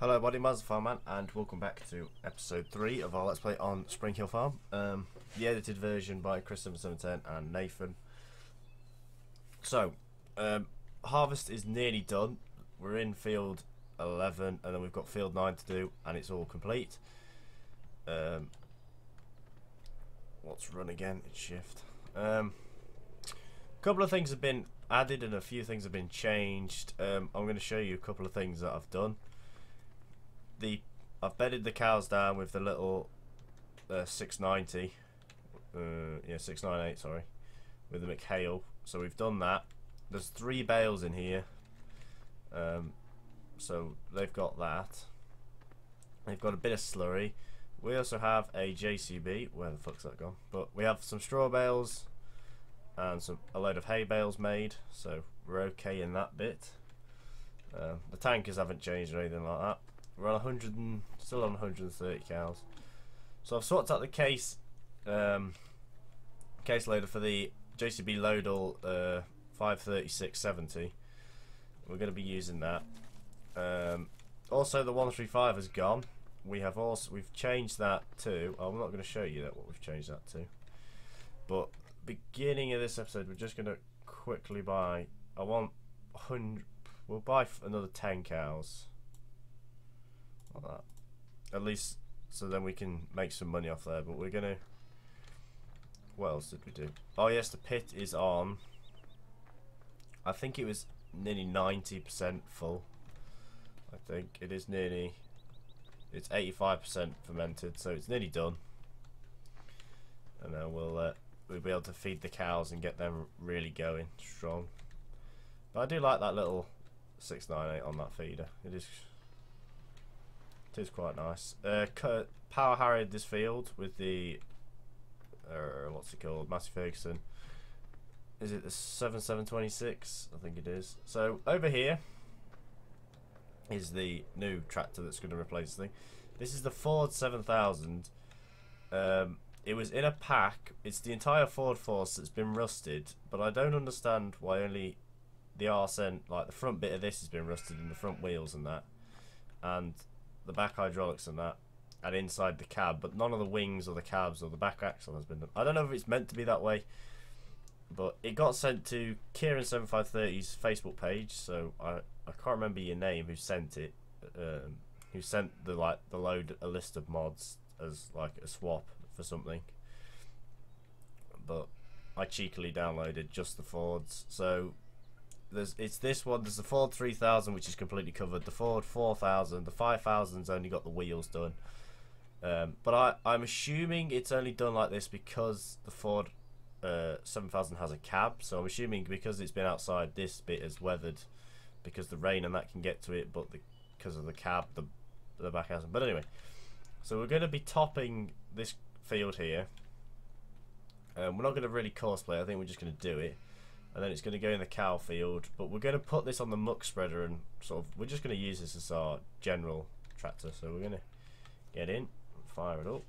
Hello everybody, Massey Ferguson, and welcome back to episode 3 of our Let's Play on Spring Hill Farm. The edited version by Chris 7710 and Nathan. So, harvest is nearly done. We're in field 11 and then we've got field 9 to do and it's all complete. Let's run again, it's shift. A couple of things have been added and a few things have been changed. I'm going to show you a couple of things that I've done. I've bedded the cows down with the little 690, yeah 698 sorry, with the McHale. So we've done that. There's 3 bales in here, so they've got that. They've got a bit of slurry. We also have a JCB. Where the fuck's that gone? But we have some straw bales and a load of hay bales made. So we're okay in that bit. The tankers haven't changed or anything like that. We're on 100 and still on 130 cows. So I've swapped out the case loader for the JCB Loadall 53670. We're going to be using that. Also, the 135 has gone. We've changed that to. I'm not going to show you that what we've changed that to. But beginning of this episode, we're just going to quickly buy. We'll buy another 10 cows. Like that, at least, so then we can make some money off there. But we're gonna. What else did we do? Oh yes, the pit is on. I think it was nearly 90% full. I think it is nearly. It's 85% fermented, so it's nearly done. And then we'll be able to feed the cows and get them really going strong. But I do like that little 698 on that feeder. It is quite nice. Power harrowed this field with the what's it called, Massey Ferguson. Is it the 7726? I think it is. So over here is the new tractor that's going to replace the thing. This is the Ford 7000. It was in a pack. It's the entire Ford Force that's been rusted, but I don't understand why only the arse end, like the front bit of this, has been rusted, and the front wheels and that, and the back hydraulics and that, and inside the cab, but none of the wings or the cabs or the back axle has been done. I don't know if it's meant to be that way, but it got sent to Kieran 7530's Facebook page, so I can't remember your name who sent it, who sent the load, a list of mods as like a swap for something, but I cheekily downloaded just the Fords. So it's this one. There's the Ford 3000, which is completely covered. The Ford 4000, the 5000's only got the wheels done. But I'm assuming it's only done like this because the Ford 7000 has a cab. So I'm assuming because it's been outside, this bit is weathered because the rain and that can get to it. But because of the cab, the back hasn't. But anyway, so we're going to be topping this field here. We're not going to really cosplay. I think we're just going to do it. And then it's going to go in the cow field, but we're going to put this on the muck spreader and sort of, we're just going to use this as our general tractor. So we're going to get in and fire it up,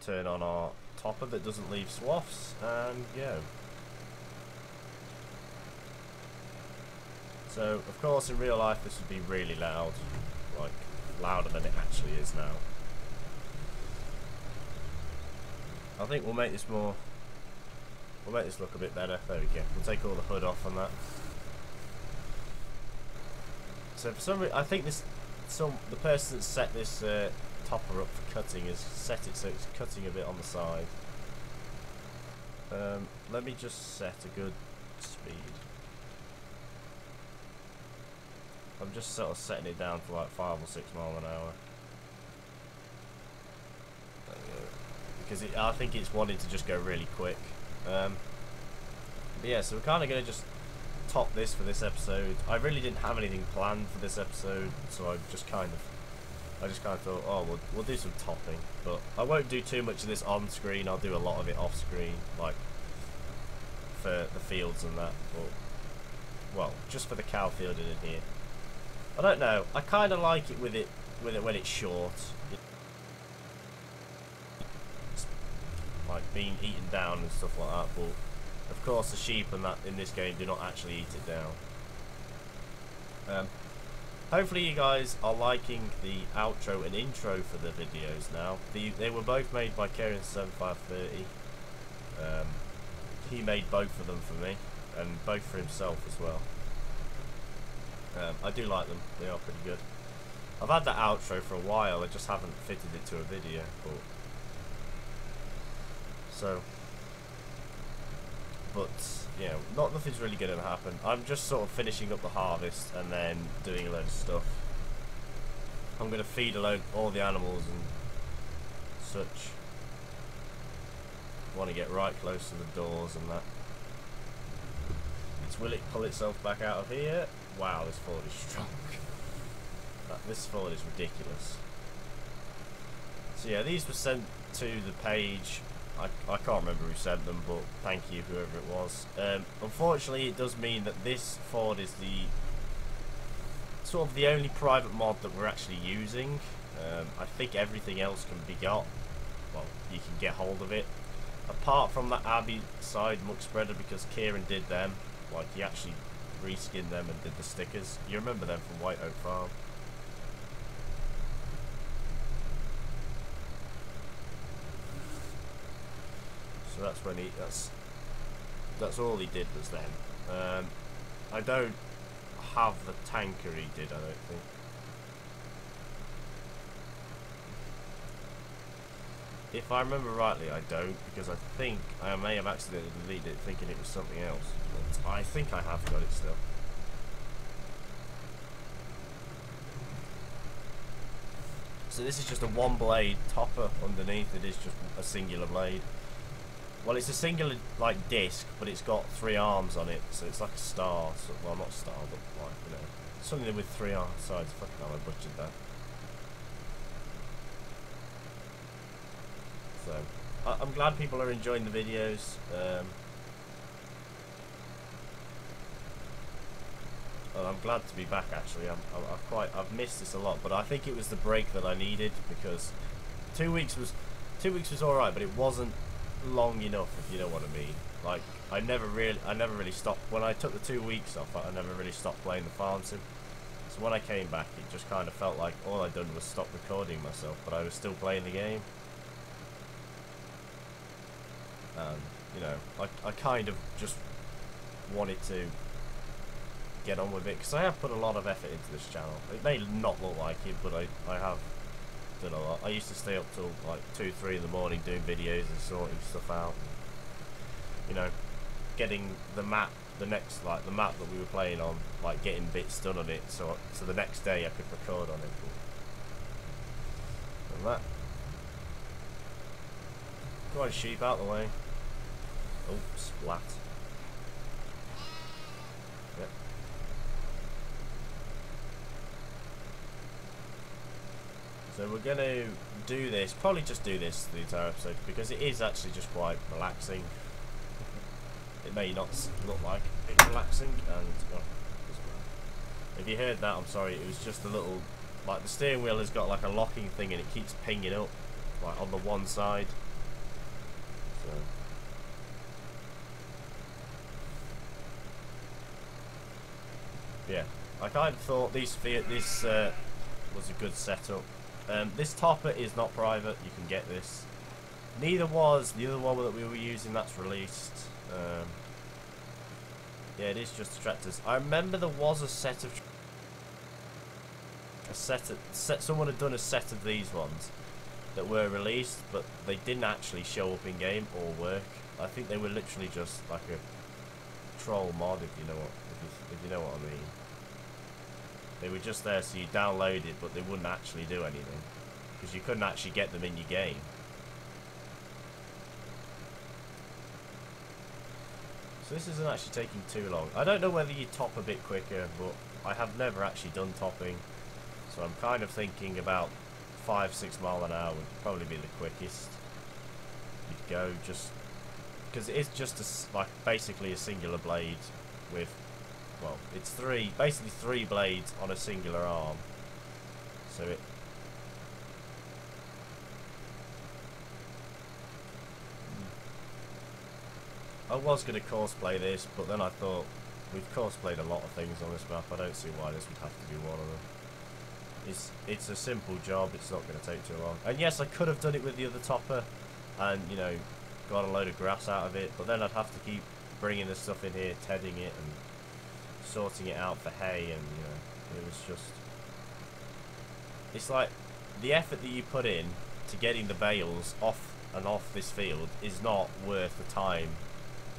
turn on our topper that doesn't leave swaths, and go. So of course in real life this would be really loud, like louder than it actually is now. I think we'll make this more. We'll make this look a bit better. There we go. We'll take all the hood off on that. So for some reason, I think the person that set this topper up for cutting has set it so it's cutting a bit on the side. Let me just set a good speed. I'm just sort of setting it down to like 5 or 6 miles an hour. There we go. Because I think it's wanting to just go really quick. But yeah, so we're kind of going to just top this for this episode. I really didn't have anything planned for this episode, so I just kind of thought, oh, we'll do some topping, but I won't do too much of this on screen. I'll do a lot of it off screen, like for the fields and that, or well, just for the cow field in here. I don't know. I kind of like it with it when it's short. Like being eaten down and stuff like that, but of course the sheep and that in this game do not actually eat it down. Hopefully you guys are liking the outro and intro for the videos now. They were both made by Karen 7530. He made both of them for me, and both for himself as well. I do like them, they are pretty good. I've had that outro for a while, I just haven't fitted it to a video. But yeah, nothing's really going to happen. I'm just sort of finishing up the harvest and then doing a load of stuff. I'm going to feed all the animals and such. Want to get right close to the doors and that. Will it pull itself back out of here? Wow, this Ford is strong. This Ford is ridiculous. So yeah, these were sent to the page. I can't remember who sent them, but thank you whoever it was. Unfortunately, it does mean that this Ford is the sort of the only private mod that we're actually using. I think everything else can be got. Well, you can get hold of it. Apart from the Abbey side muck spreader, because Kieran did them. Like, he actually reskinned them and did the stickers. You remember them from White Oak Farm. So that's when that's all he did was them. I don't have the tanker he did, I don't think. If I remember rightly, I don't, because I think I may have accidentally deleted it thinking it was something else. But I think I have got it still. So this is just a one blade topper underneath. It is just a singular blade. Well, it's a singular, like, disc, but it's got three arms on it, so it's like a star. So, well, not star, but like, you know, something with three arms. Sides. Fucking hell, I butchered that. So, I'm glad people are enjoying the videos. And I'm glad to be back. Actually, I've missed this a lot, but I think it was the break that I needed, because 2 weeks was all right, but it wasn't long enough, if you know what I mean. Like, I never really stopped. When I took the 2 weeks off, I never really stopped playing the farm sim. So when I came back, it just kind of felt like all I'd done was stop recording myself, but I was still playing the game. And, you know, I kind of just wanted to get on with it, because I have put a lot of effort into this channel. It may not look like it, but I have done a lot. I used to stay up till like 2, 3 in the morning doing videos and sorting stuff out. You know, getting the map, the map that we were playing on, like getting bits done on it, so the next day I could record on it. And that. Got a sheep out of the way. Oh, splat. Yep. So we're going to do this, probably just do this the entire episode, because it is actually just quite relaxing. It may not look like it's relaxing, and oh, if you heard that, I'm sorry, it was just a little, like, the steering wheel has got like a locking thing and it keeps pinging up, like, on the one side. Yeah, I kind of thought this was a good setup. This topper is not private, you can get this. Neither was the other one that we were using, that's released. Yeah, it is just tractors. I remember there was someone had done a set of these ones that were released, but they didn't actually show up in game or work. I think they were literally just like a troll mod, if you know what I mean. They were just there so you download it, but they wouldn't actually do anything, because you couldn't actually get them in your game. So this isn't actually taking too long. I don't know whether you top a bit quicker, but I have never actually done topping, so I'm kind of thinking about 5-6 mile an hour would probably be the quickest you'd go, just because it is just like basically a singular blade with, well, it's basically three blades on a singular arm. So it I was going to cosplay this, but then I thought, we've cosplayed a lot of things on this map, I don't see why this would have to be one of them. It's a simple job, it's not going to take too long. And yes, I could have done it with the other topper and, you know, got a load of grass out of it, but then I'd have to keep bringing the stuff in here, tedding it and sorting it out for hay, and, you know, it was just... It's like the effort that you put in to getting the bales off and off this field is not worth the time,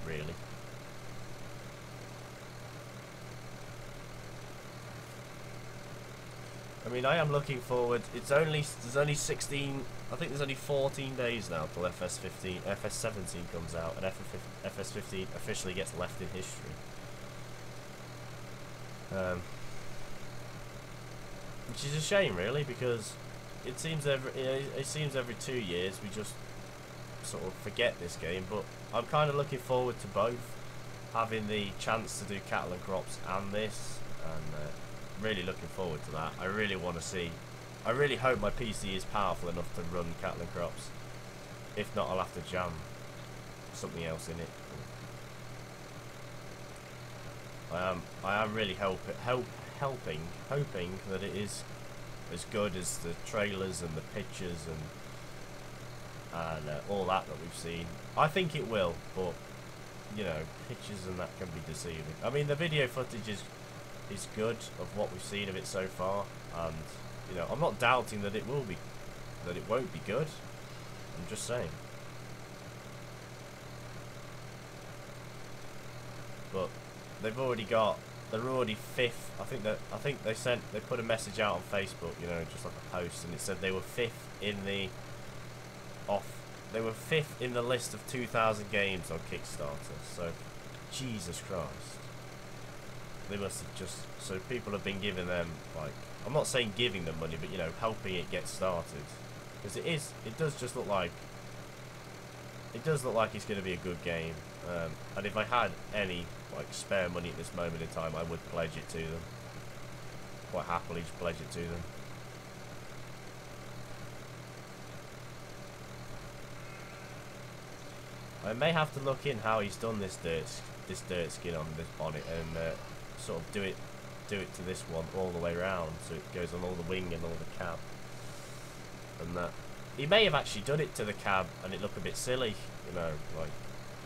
really. I mean, I am looking forward. It's only, there's only 16, I think there's only 14 days now till FS-15, FS-17 comes out, and FS-15 officially gets left in history. Which is a shame, really, because it seems every 2 years we just sort of forget this game. But I'm kind of looking forward to both, having the chance to do Cattle and Crops and this, and really looking forward to that. I really want to see. I really hope my PC is powerful enough to run Cattle and Crops. If not, I'll have to jam something else in it. I am really hoping that it is as good as the trailers and the pictures and all that we've seen. I think it will, but you know, pictures and that can be deceiving. I mean, the video footage is good of what we've seen of it so far, and you know, I'm not doubting that it will be, that it won't be good. I'm just saying. But they've already got. They're already fifth. I think they put a message out on Facebook, you know, just like a post, and it said they were fifth in the They were fifth in the list of 2,000 games on Kickstarter. So, Jesus Christ, they must have just. So people have been giving them, like, I'm not saying giving them money, but you know, helping it get started, because it is. It does just look like. It does look like it's going to be a good game, and if I had any like spare money at this moment in time, I would pledge it to them. Quite happily, just pledge it to them. I may have to look in how he's done this dirt skin on it, and sort of do it to this one all the way round, so it goes on all the wing and all the cab, and that. He may have actually done it to the cab and it looked a bit silly, you know, like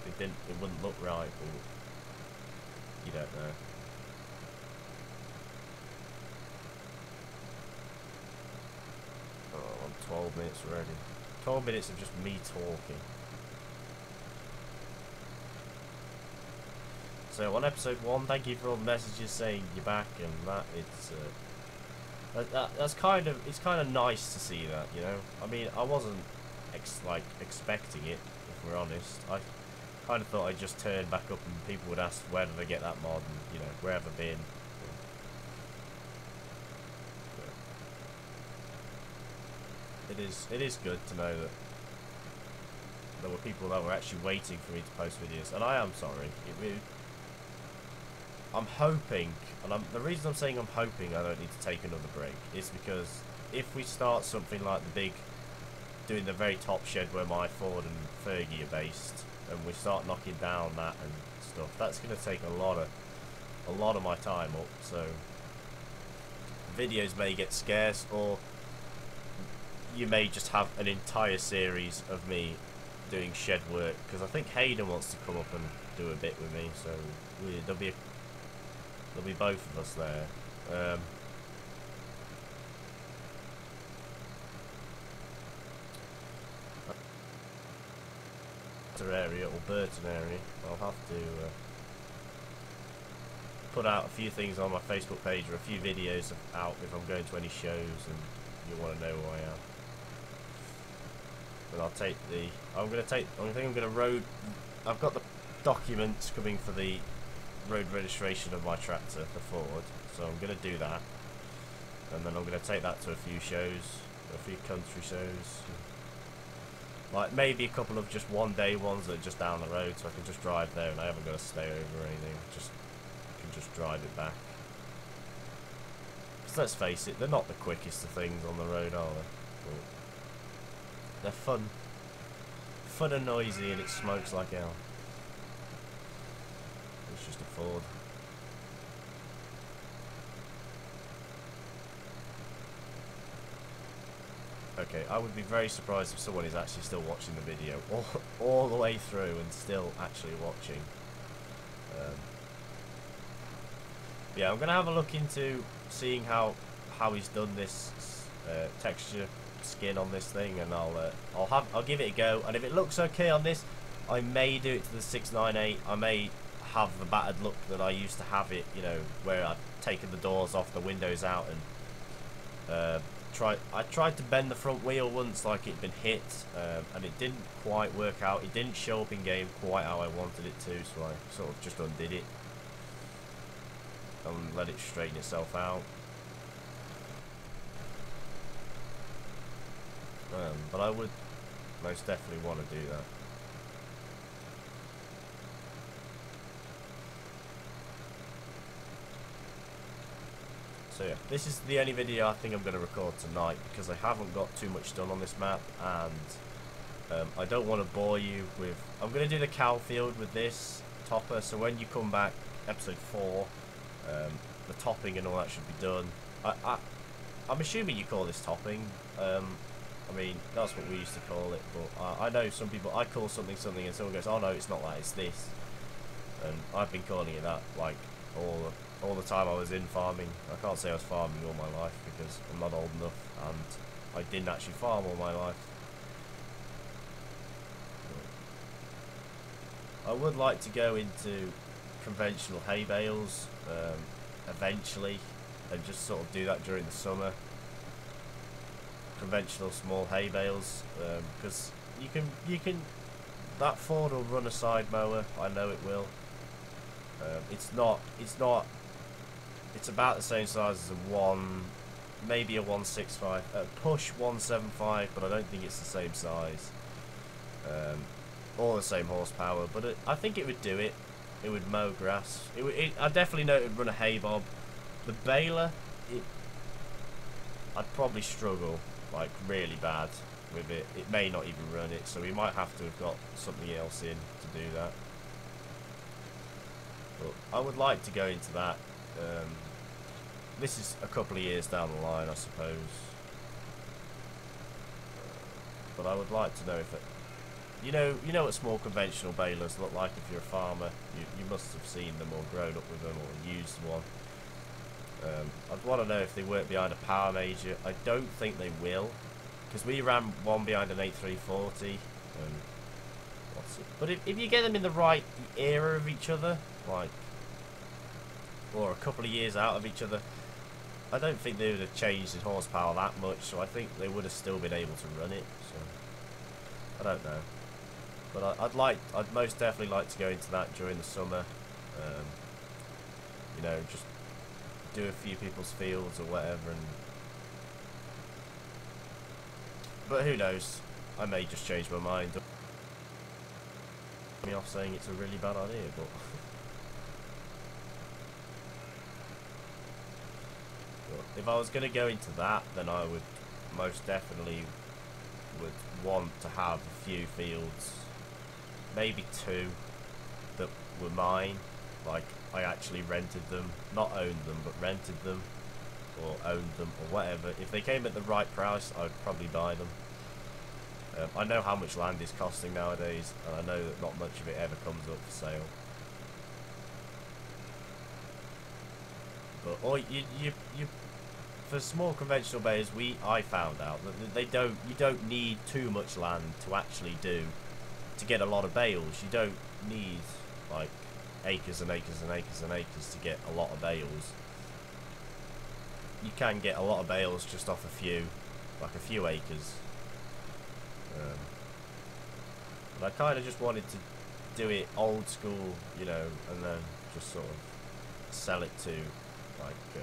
it wouldn't look right, or you don't know. Oh, I'm 12 minutes already. 12 minutes of just me talking. So on episode 1, thank you for all the messages saying you're back and that. It's that's kind of nice to see that, you know. I mean, I wasn't expecting it, if we're honest. I kind of thought I'd just turn back up and people would ask where did I get that mod, and you know, where have I been. But it is good to know that there were people that were actually waiting for me to post videos, and I am sorry. I'm hoping, and the reason I'm saying I'm hoping I don't need to take another break is because if we start something like doing the very top shed where my Ford and Fergie are based, and we start knocking down that and stuff, that's going to take a lot of my time up. So videos may get scarce, or you may just have an entire series of me doing shed work, because I think Hayden wants to come up and do a bit with me, so there'll be both of us there. Area or Burton area, I'll have to put out a few things on my Facebook page, or a few videos out if I'm going to any shows and you want to know who I am. But I'll take the. I've got the documents coming for the road registration of my tractor for Ford, so I'm going to do that, and then I'm going to take that to a few shows, a few country shows, like maybe a couple of just one-day ones that are just down the road, so I can just drive there and I haven't got to stay over or anything. I can just drive it back. Because let's face it, they're not the quickest of things on the road, are they? But they're fun and noisy, and it smokes like hell. It's just a Ford. Okay, I would be very surprised if someone is actually still watching the video all the way through and still actually watching. Yeah, I'm going to have a look into seeing how he's done this texture skin on this thing, and I'll give it a go. And if it looks okay on this, I may do it to the 698. I may have the battered look that I used to have it, you know, where I've taken the doors off, the windows out, and I tried to bend the front wheel once, like it'd been hit, and it didn't quite work out. It didn't show up in game quite how I wanted it to, so I sort of just undid it and let it straighten itself out. But I would most definitely want to do that. So yeah, this is the only video I think I'm going to record tonight, because I haven't got too much done on this map, and I don't want to bore you with... I'm going to do the cow field with this topper, so when you come back, episode 4, the topping and all that should be done. I'm assuming you call this topping. I mean, that's what we used to call it, but I know some people, I call something something and someone goes, oh no, it's not that, it's this. And I've been calling it that, like, all the time I was in farming. I can't say I was farming all my life because I'm not old enough, and I didn't actually farm all my life. I would like to go into conventional hay bales eventually, and just sort of do that during the summer. Conventional small hay bales, because you can that Ford will run a side mower. I know it will. It's about the same size as a one, maybe a 165, push 175, but I don't think it's the same size, or the same horsepower, but I think it would do it. It would mow grass. I definitely know it would run a hay bob. The baler, I'd probably struggle, like, really bad with it. It may not even run it, so we might have to have got something else in to do that. But I would like to go into that. This is a couple of years down the line, I suppose. But I would like to know if it... You know what small conventional balers look like if you're a farmer. You must have seen them or grown up with them or used one. I'd want to know if they work behind a power major. I don't think they will, because we ran one behind an A340. But if you get them in the right era of each other, like, or a couple of years out of each other, I don't think they would have changed in horsepower that much, so I think they would have still been able to run it. So I don't know, but I'd most definitely like to go into that during the summer. You know, just do a few people's fields or whatever, and but who knows, I may just change my mind. Me off saying it's a really bad idea, but if I was going to go into that, then I would most definitely would want to have a few fields, maybe two, that were mine, like I actually rented them, not owned them, but rented them or owned them or whatever. If they came at the right price, I'd probably buy them. I know how much land is costing nowadays, and I know that not much of it ever comes up for sale. But or you for small conventional bayers, I found out that you don't need too much land to actually get a lot of bales. You don't need like acres and acres and acres and acres to get a lot of bales. You can get a lot of bales just off a few acres. But I kind of just wanted to do it old school, you know, and then just sort of sell it to like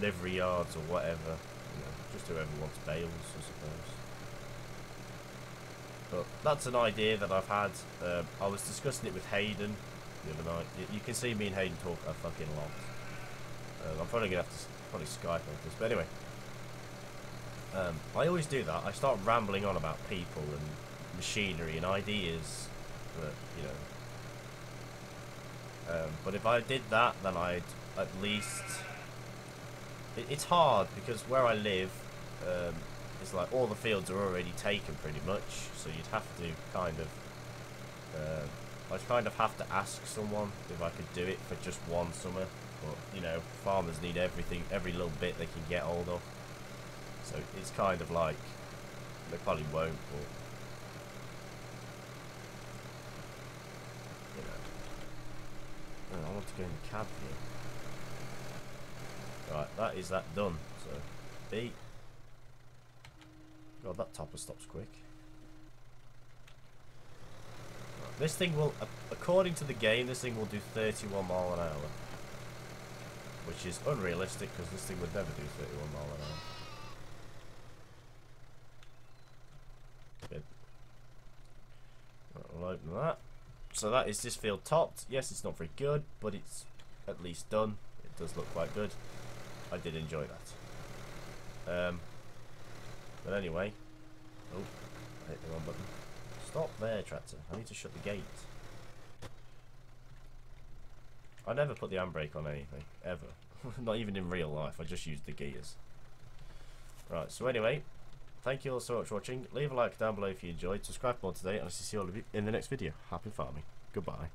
livery yards or whatever, you know, just whoever wants bales, I suppose. But that's an idea that I've had. I was discussing it with Hayden the other night. You can see me and Hayden talk a fucking lot. I'm probably going to have to Skype on this. But anyway, I always do that. I start rambling on about people and machinery and ideas. But, you know. But if I did that, then I'd at least... It's hard because where I live, it's like all the fields are already taken pretty much, so you'd have to kind of, I'd kind of have to ask someone if I could do it for just one summer, but you know, farmers need everything, every little bit they can get hold of, so it's kind of like, they probably won't, but you know. I want to go in the cab here. Right, that is that done. So B. God, that topper stops quick. Right, this thing will, according to the game, this thing will do 31 mile an hour, which is unrealistic because this thing would never do 31 mile an hour. We'll open that. So that is this field topped. Yes, it's not very good, but it's at least done. It does look quite good. I did enjoy that. But anyway, oh, I hit the wrong button. Stop there, tractor. I need to shut the gate. I never put the handbrake on anything ever. Not even in real life. I just used the gears. Right. So anyway. Thank you all so much for watching. Leave a like down below if you enjoyed. Subscribe more today, and I'll see you all in the next video. Happy farming. Goodbye.